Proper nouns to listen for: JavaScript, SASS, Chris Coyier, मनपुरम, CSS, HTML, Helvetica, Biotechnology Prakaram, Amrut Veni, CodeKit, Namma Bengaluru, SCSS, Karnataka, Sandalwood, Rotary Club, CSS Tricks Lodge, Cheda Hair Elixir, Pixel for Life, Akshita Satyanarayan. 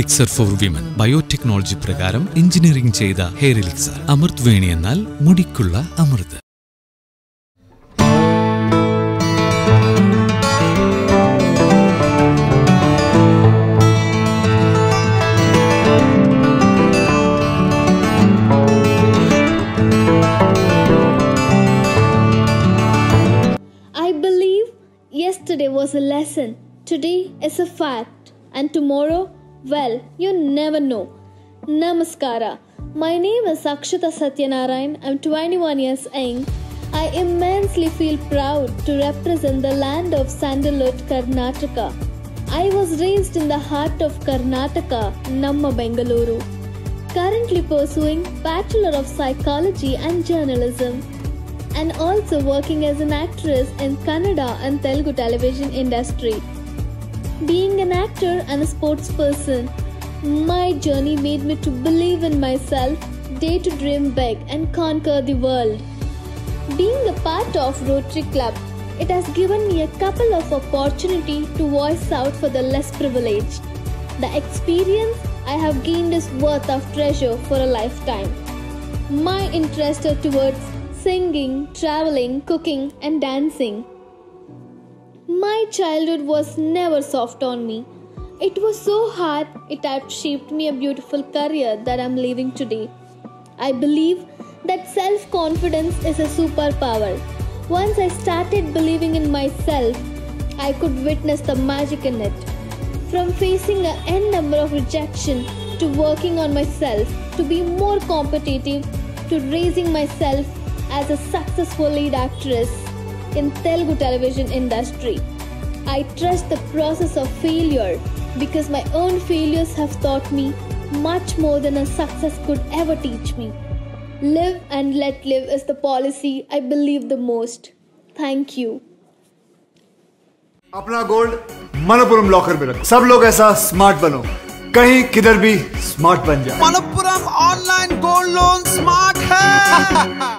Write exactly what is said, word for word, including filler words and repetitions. Elixir for Women, Biotechnology Prakaram, Engineering Cheda Hair Elixir, Amrutveni Ennal, Mudikkulla Amrut. I believe yesterday was a lesson, today is a fact, and tomorrow, well, you never know. Namaskara. My name is Akshita Satyanarayan. I'm twenty-one years young. I immensely feel proud to represent the land of Sandalwood, Karnataka. I was raised in the heart of Karnataka, Namma Bengaluru. Currently pursuing Bachelor of Psychology and Journalism, and also working as an actress in Kannada and Telugu television industry. Being an actor and a sports person, my journey made me to believe in myself, dare to dream big and conquer the world. Being a part of Rotary Club, it has given me a couple of opportunities to voice out for the less privileged. The experience I have gained is worth of treasure for a lifetime. My interests are towards singing, traveling, cooking and dancing. My childhood was never soft on me. It was so hard, it had shaped me a beautiful career that I'm living today. I believe that self-confidence is a superpower. Once I started believing in myself, I could witness the magic in it. From facing an n number of rejection, to working on myself, to be more competitive, to raising myself as a successful lead actress in Telugu television industry. I trust the process of failure because my own failures have taught me much more than a success could ever teach me. Live and let live is the policy I believe the most. Thank you. अपना gold मनपुरम locker में रखो. सब लोग ऐसा smart बनो. कहीं किधर भी स्मार्ट बन जाओ. मनपुरम online gold loan smart है.